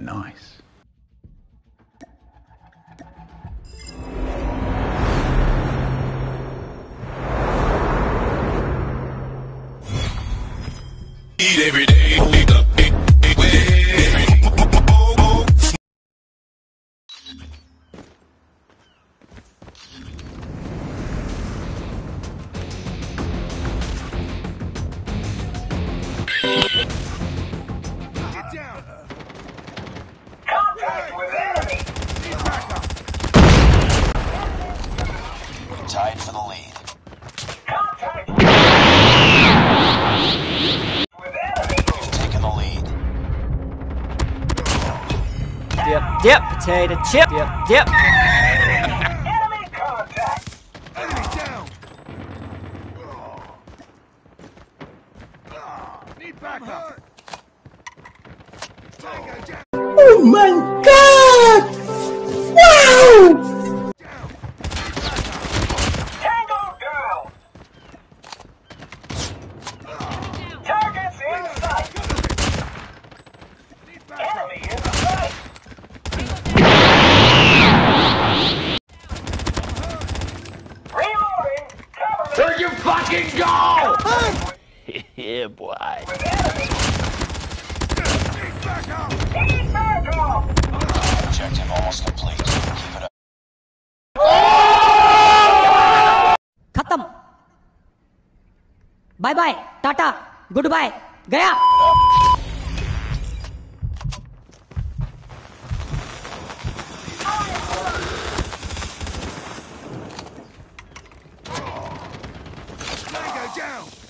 Nice. Eat every day. Get down. Contact with enemy. Need backup. Tied for the lead. Contact with enemy. You've taken the lead. Dip, dip, potato chip. Dip, dip. Enemy contact. Enemy down. Need backup. Oh my god! Wow! Tango down! Targets in sight! Enemy in sight! Reloading! Cover! There you fucking go! Yeah, boy. With enemy! Objective almost complete. Keep it up. Khatam. Bye bye. Tata. Goodbye. Gaya. Tango down.